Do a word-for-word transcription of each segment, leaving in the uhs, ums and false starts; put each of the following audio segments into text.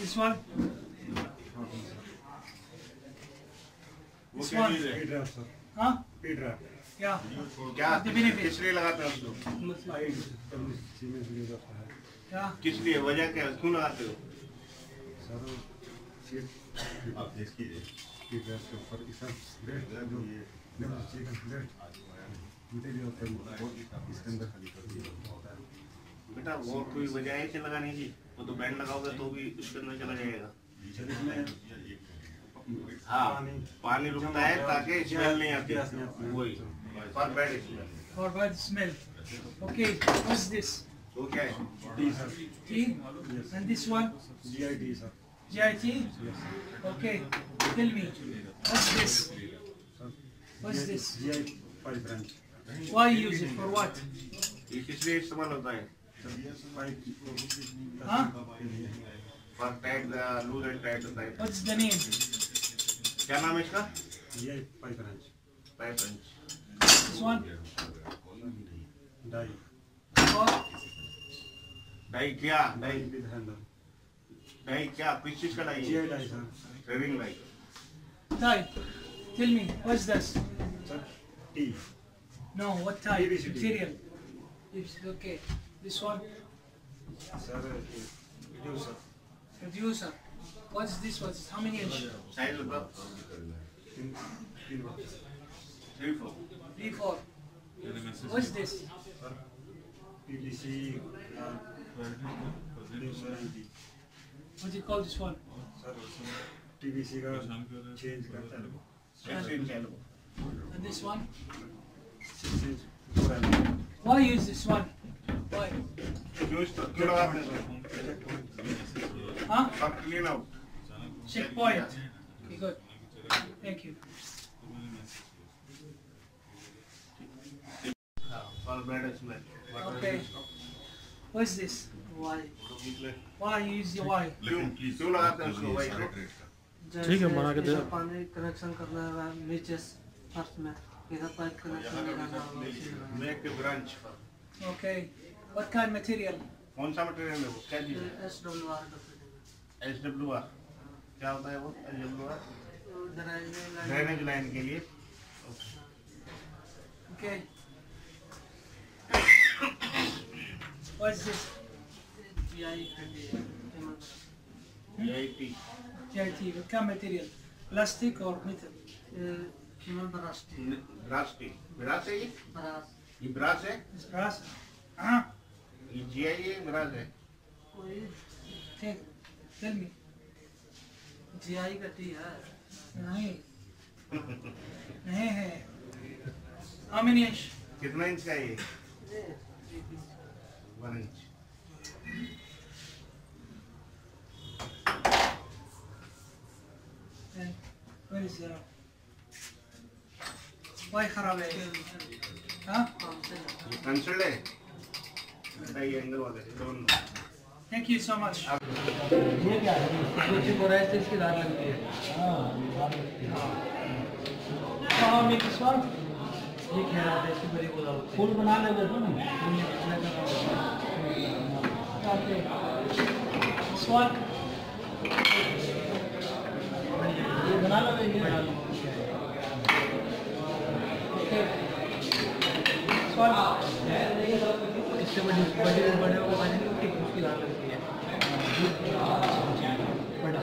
This one? This one? Huh? Yeah. What do you think? Yeah. बेटा वो कोई वजह है क्या लगाने की? वो तो बैंड लगाओगे तो भी उसके अंदर चला जाएगा। हाँ, पानी रुकता है ताकि स्मेल नहीं आती। वही। For bad smell. For bad smell. Okay, what's this? Okay. Tea, sir. Tea. And this one? G I T, sir. G I T? Yes. Okay. Tell me, what's this? What's this? G I T pipe brand. Why use it? For what? इसलिए इस्तेमाल होता है। हाँ? For tight, loose and tight होता है। What's the name? क्या नाम है इसका? G I T pipe brand. Pipe brand. This one? Dye. Or? Dye क्या? Dye with handle. Dye क्या? किस चीज़ का dye? G I dye sir. Weaving dye. Dye. Tell me, what's this? Tea. No, what type? P V C material. It's okay. This one? Sir, reducer. Reducer. What's this one? How many inch? Size of the? Three four. Three four. What's this? P V C. What's it called? This one? Sir, P V C का change करता है वो. And this one? Why use this one? Why? Use the clean out. Huh? Clean out. Checkpoint. Okay, good. Thank you. For bad smell. Okay. What's this? Why? Why use the why? Clean out the why. ठीक है बना के दे। पानी connection करना है नीचे first में इधर पाइप कनेक्शन लगाना है। Make a branch. Okay. What kind material? कौन सा मटेरियल है वो? क्या चीज़ है? S W R. S W R. क्या होता है वो? S W R. Drainage line के लिए। Okay. What's this? G I T. G I T. What kind of material? Plastic or metal? Metal brass. Brass. Brass है ये? Brass. ये brass है? This brass. हाँ. ये G I T है brass है. कोई ठीक. Tell me. G I T है. नहीं. नहीं है. How many inch? कितना इंच का ये? One inch. And where is the? Why खराब है? हाँ? Cancelled है. बताइए अंदर वाले दोनों. Thank you so much. ये क्या है? कुछ बोरा है इसकी दार लगती है. हाँ. हाँ मैं किस बार? ये क्या है इसकी बड़ी बोला होती है. फूल बना लेते हो ना? Okay. This one. Okay. This one. इससे बड़ी बड़ी बड़े को बने तो कितनी मुश्किल आ रही है. बड़ा.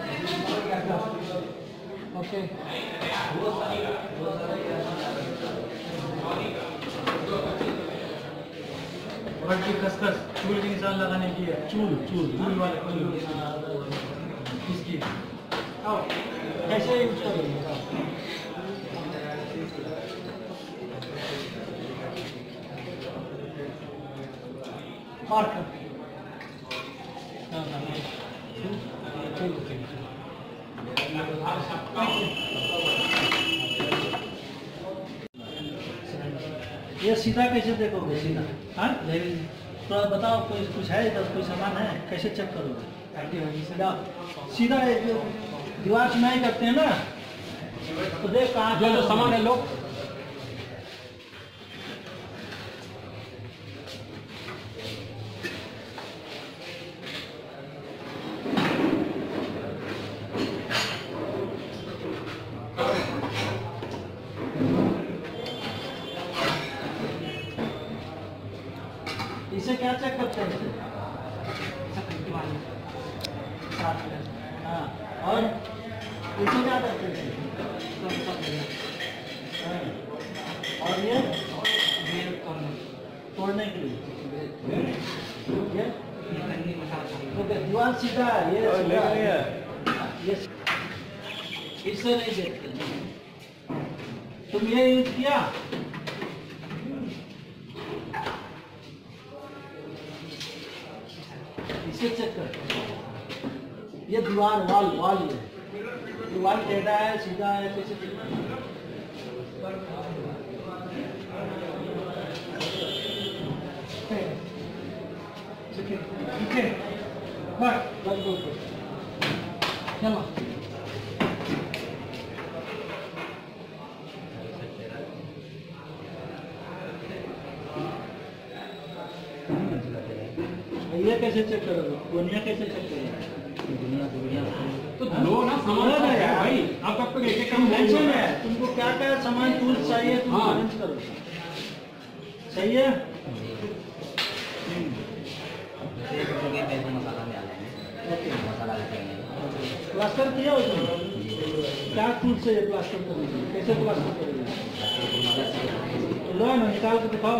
Okay. बट की कसकस चूल के निशान लगाने की है. चूल चूल चूल वाले चूल किसकी? हाँ कैसे यूज़ करेंगे? मार्कर ना ना चूल ये सीधा कैसे देखोगे? सीधा हाँ तो बताओ कोई कुछ है इधर कोई सामान है कैसे चेक करोगे? सीधा सीधा दीवार चुनाई करते हैं ना तो देख कहाँ जो जो सामान है लोग इससे क्या चेक करते हैं? हाँ, और इससे क्या करते हैं? और ये तोड़ने के लिए ये दीवार सीधा है, ये सीधा है, ये इससे नहीं देखते। तुम ये यूज किया? इसे चेक कर, ये दीवार वॉल वॉल है, दीवार टेढ़ा है सीधा है कैसे? ठीक है, बस बंद हो चलो। ये कैसे चेक करोगे? दुनिया कैसे चेक करोगे? दुनिया दुनिया तो लो ना सामान है यार भाई, आप आपको एक एक काम मेंशन है, तुमको क्या क्या सामान टूल्स चाहिए तुम अरेंज करो, सही है? एक जगह पे मसाला डाल देंगे, मसाला डालेंगे, प्लास्टर किया उसमें क्या टूल से प्लास्टर करोगे? कैसे प्लास्टर करोगे? लो ना निकाल के दिखाओ।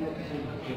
Thank you.